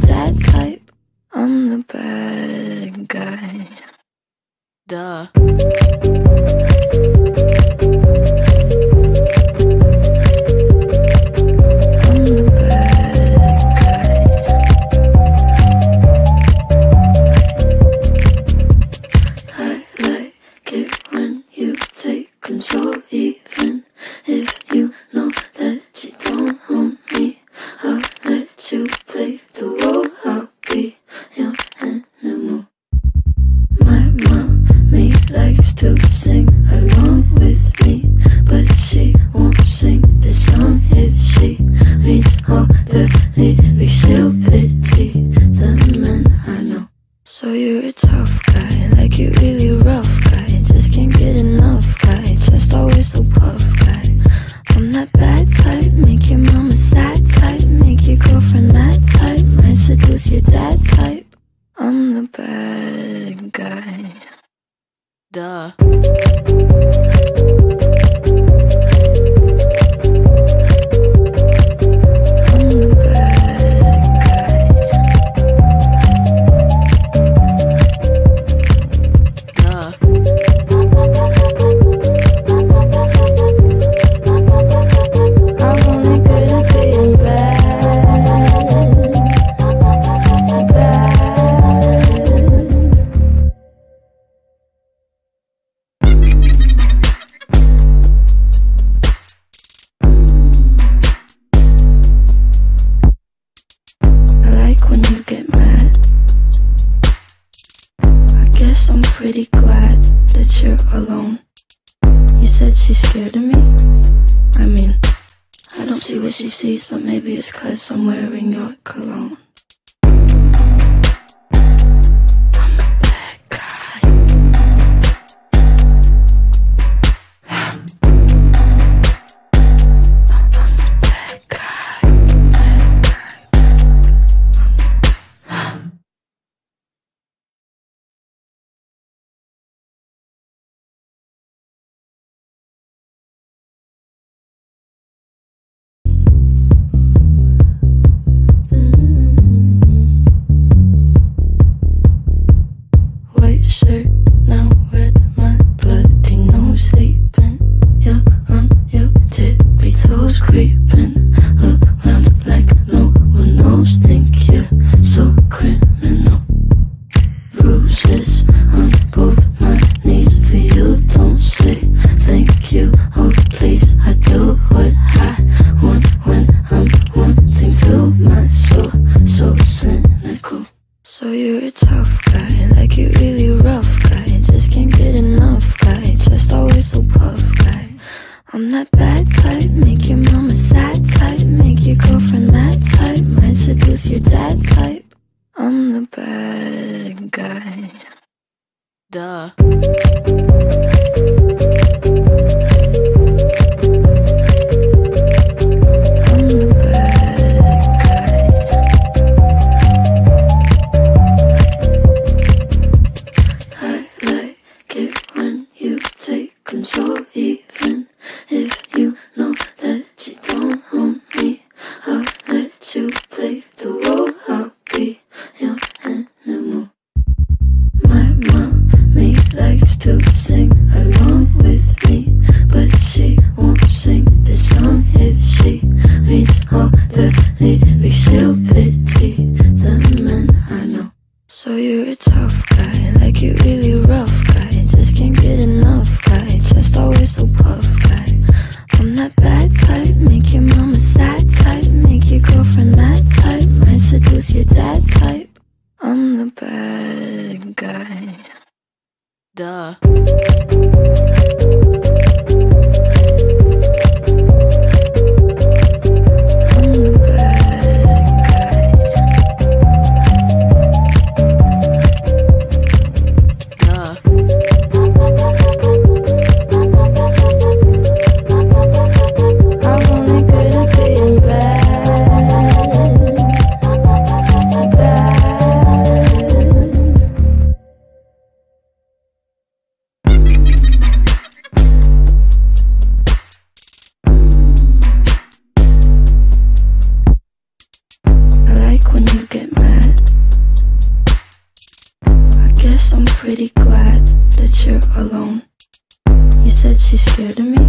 be that type. I'm the bad guy. Duh. alone. You said she's scared of me?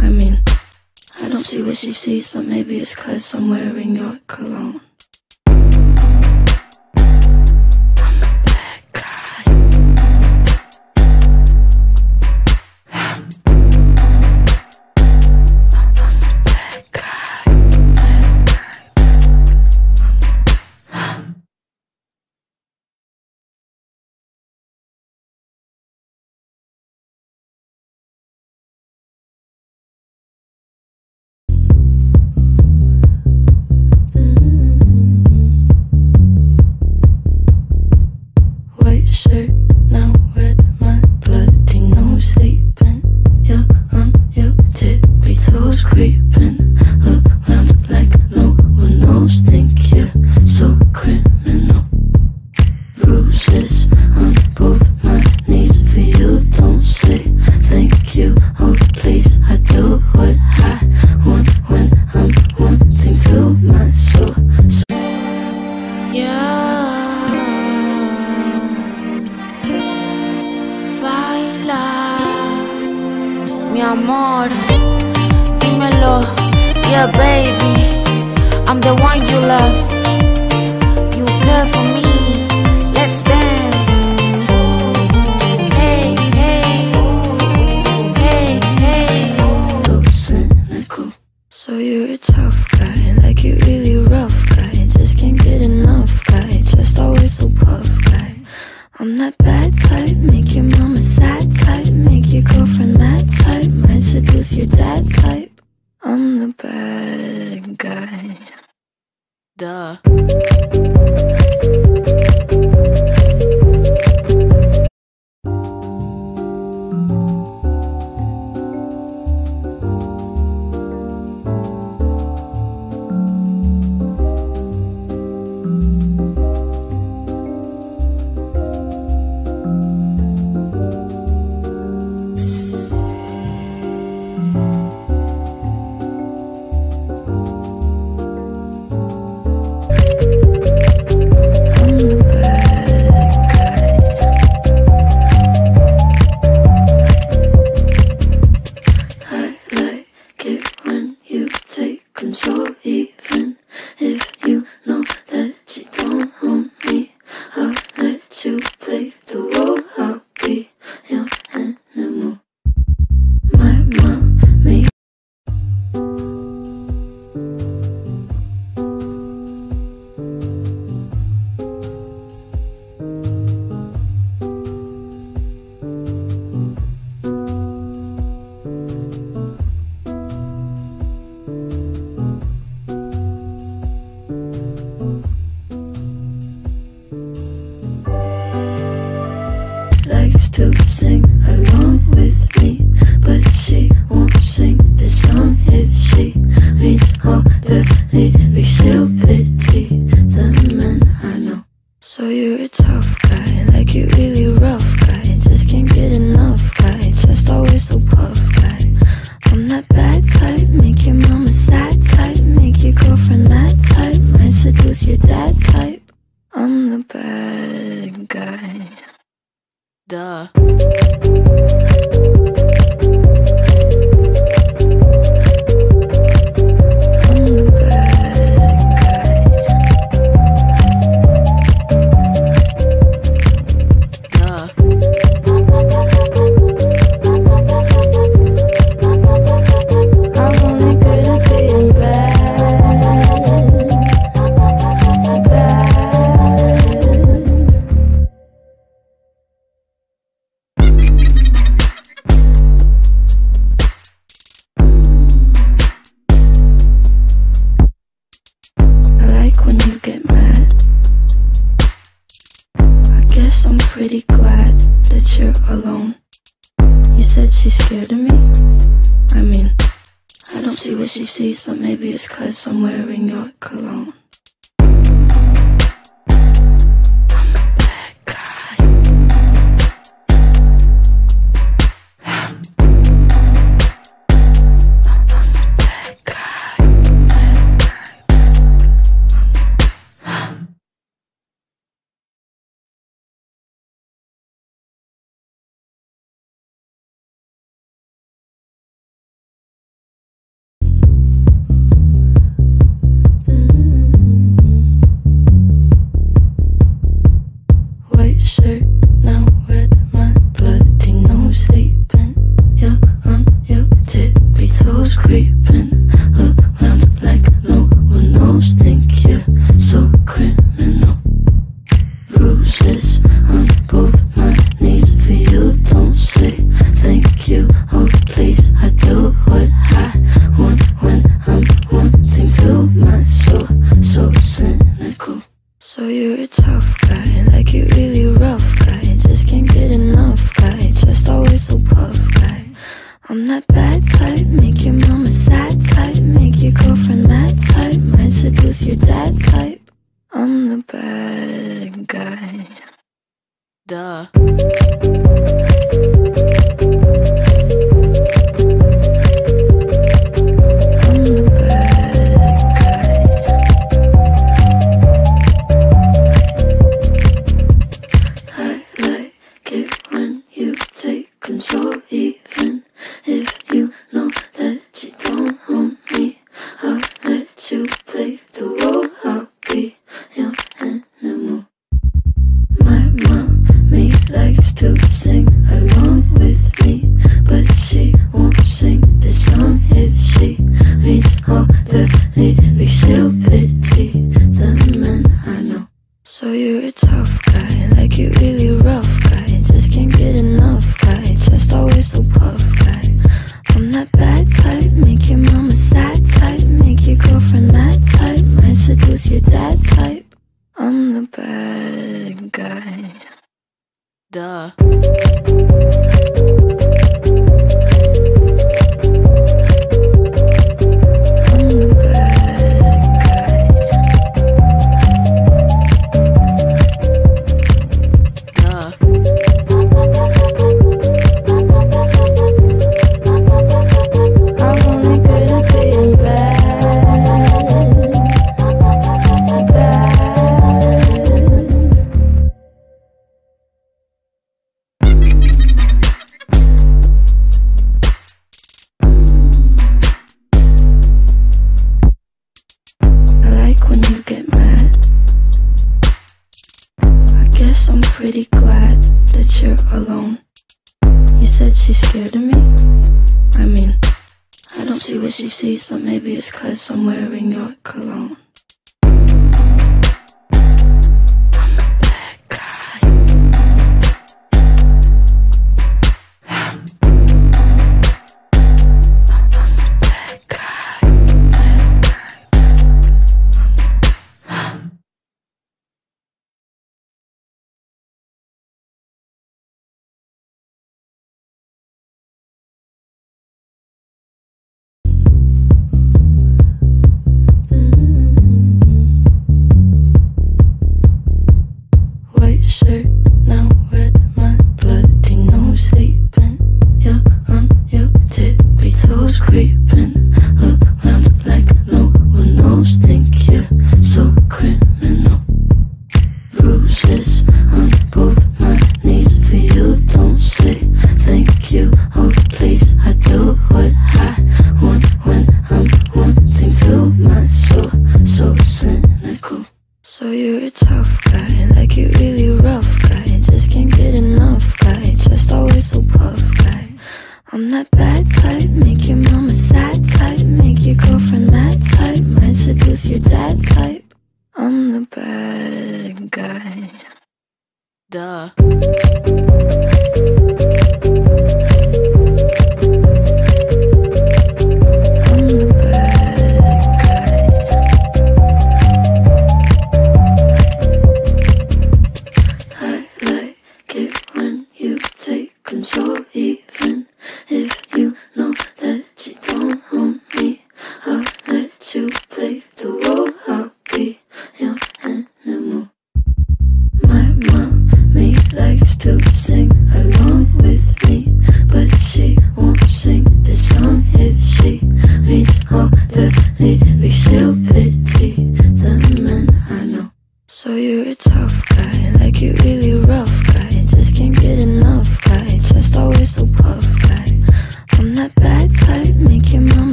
I mean, I don't see what she sees, but maybe it's 'cause I'm wearing your cologne. I'm a bad guy. I'm a bad guy. Bad guy. Shirt now with my bloody nose sleeping. You're on your tippy toes, creeping around like no one knows. Think you're so criminal. Bruises on both my knees for you. Don't say thank you, oh please. I do what I want when I'm wanting to my soul. Yeah. Mi amor, dímelo, yeah baby, I'm the one you love, you care for me, let's dance, hey, hey, hey, hey. So cynical, so you're a tough guy, like you really rough guy, just can't get enough guy, just always so puff guy. I'm that bad type, make your mama sad type, make your girlfriend mad type, might seduce your dad type. I'm the bad guy. Duh. To sing along with me, but she won't sing this song if she reads all the lyrics. She'll pity the men I know. So you're a tough guy, like you really rough guy, just can't get enough guy, just always so puff guy. I'm that bad type, make your mama sad type, make your girlfriend mad type, might seduce your dad type. I'm the bad guy. Duh. I'm pretty glad that you're alone. You said she's scared of me? I mean, I don't see what she sees, but maybe it's 'cause I'm wearing your cologne. So you're a tough guy, like you really rough guy. Just can't get enough guy, just always so puff guy. I'm that bad type, make your mama sad type, make your girlfriend mad type, might seduce your dad type. I'm the bad guy. Duh. You play the role of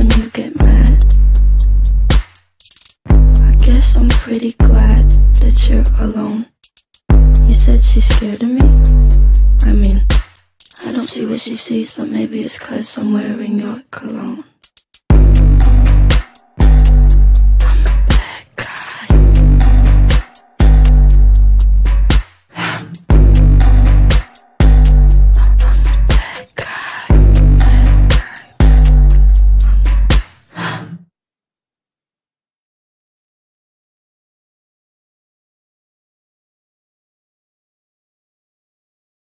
when you get mad. I guess I'm pretty glad that you're alone. You said she's scared of me? I mean, I don't see what she sees, but maybe it's 'cause I'm wearing your cologne. I'm a bad guy. I'm a bad guy. Bad guy.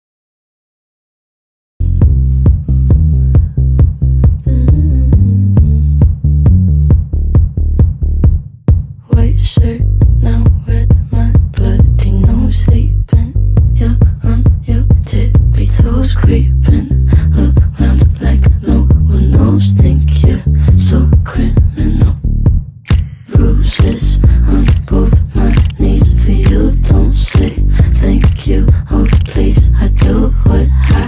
Shirt, now with my bloody nose sleeping. You're on your tippy toes, creeping around like no one knows. Think you're so criminal. Bruises on both my knees for you. Don't say thank you, oh please. I do what I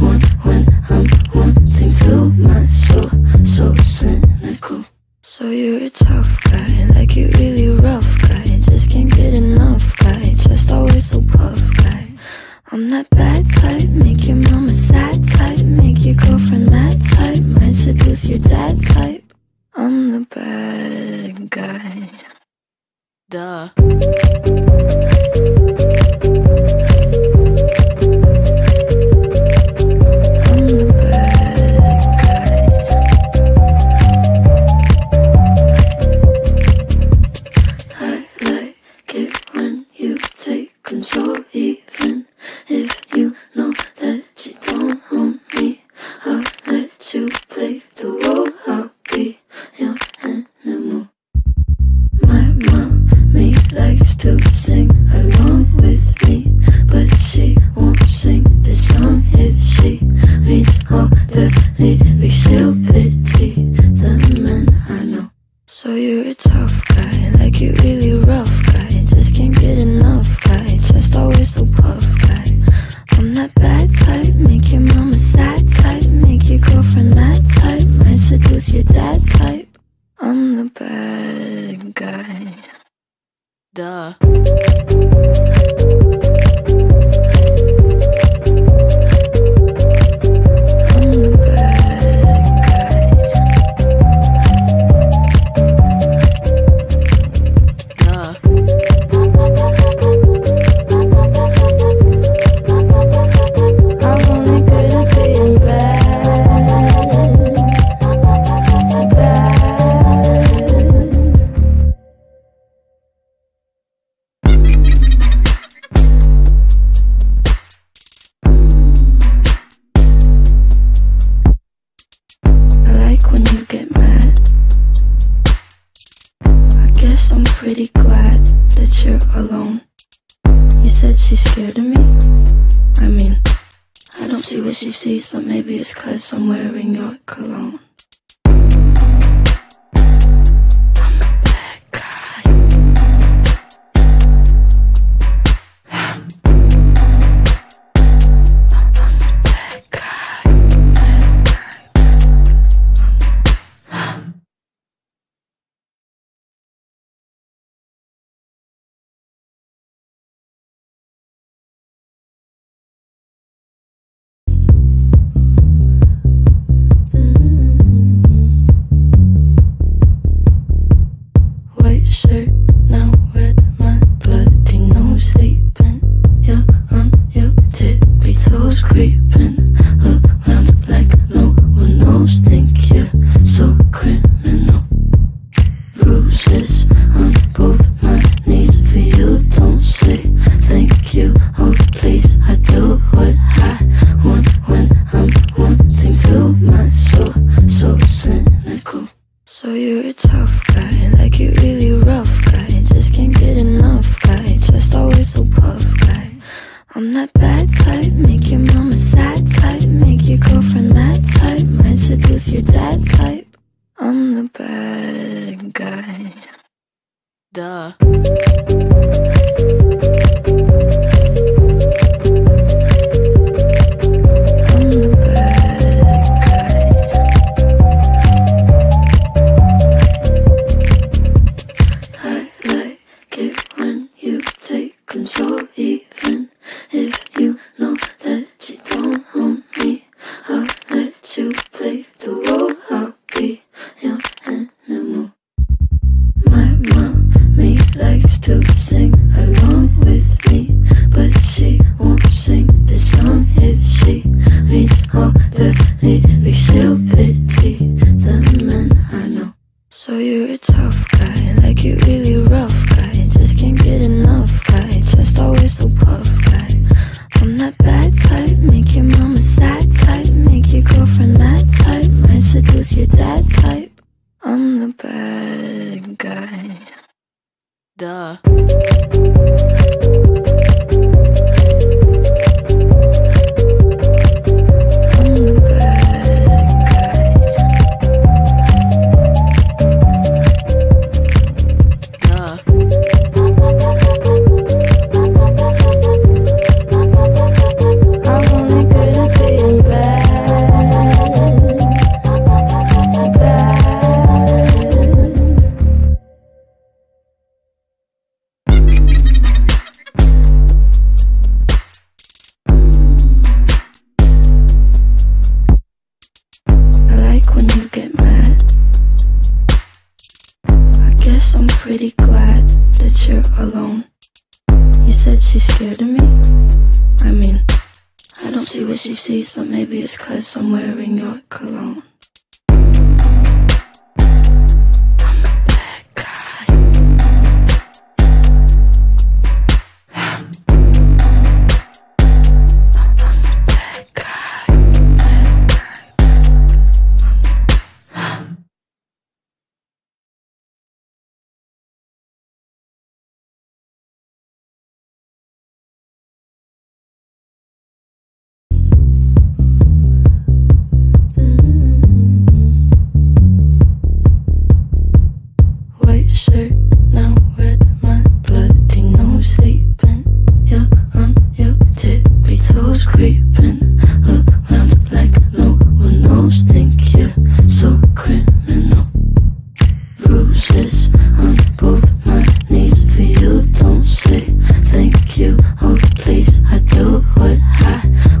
want when I'm wanting to. My soul so cynical. So you're a tough guy, like you really rough guy. Just can't get enough guy, just always so puff guy. I'm that bad type, make your mama sad type, make your girlfriend mad type, might seduce your dad type. I'm the bad guy. Duh. Even if you know that you don't own me, I'll let you play the role. I'll be your animal. My mommy likes to sing along with me, but she won't sing this song if she reads all the lyrics. She'll pity the men I know. So you're a tough guy, like you really rough guy. Just can't get enough guy, just always so puff guy. I'm that bad type, make your mama sad type, make your girlfriend mad type, might seduce your dad type. I'm the bad guy. Duh. I'm pretty glad that you're alone. You said she's scared of me? I mean, I don't see what she sees, but maybe it's 'cause I'm wearing your cologne. Shirt, now with my bloody nose sleeping. You're on your tippy toes, creeping around like no one knows. Think you're so criminal. Bruises on both my knees for you. Don't say thank you, oh please. I do what I want when I'm wanting to. My soul so cynical. So you're a tough guy, like you really rough guy. Just can't get enough guy, just always so puff guy. I'm that bad type, make your mama sad type, make your girlfriend mad type, might seduce your dad type. I'm the bad guy. Duh. I'm the bad guy. So you're a tough guy, like you really rough guy. Just can't get enough guy, just always so puff guy. I'm that bad type, make your mama sad type, make your girlfriend mad type, might seduce your dad type. I'm the bad guy. Duh. Pretty glad that you're alone. You said she's scared of me? I mean, I don't see what she sees, but maybe it's 'cause I'm wearing your cologne. Shirt now red, my bloody nose sleeping. You're on your tippy toes, creeping around like no one knows. Think you're so criminal. Bruises on both my knees for you. Don't say thank you, oh please. I do what I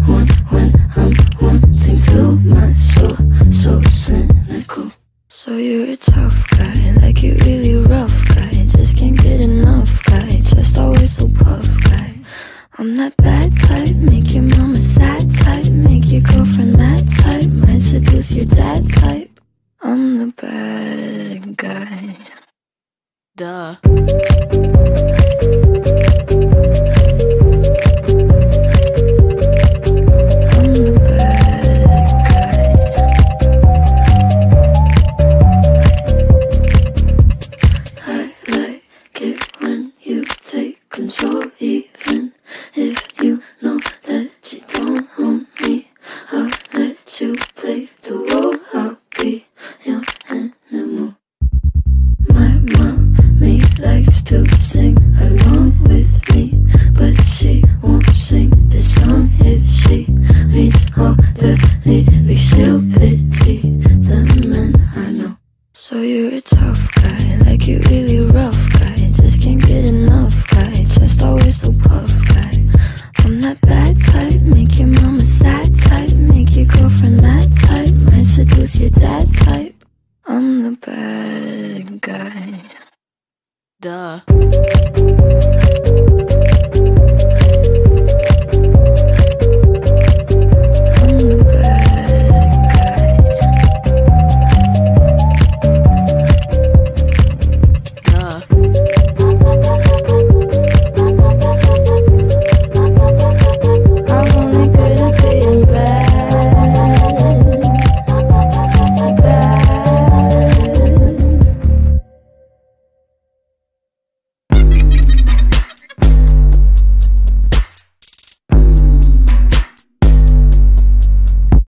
want when I'm wanting to. My soul so cynical. So you're a tough guy, like you really rough guy. Just can't get enough guy, just always so puff guy. I'm that bad type, make your mama sad type, make your girlfriend mad type, might seduce your dad type. I'm the bad guy. Duh. I'm the bad guy. Duh.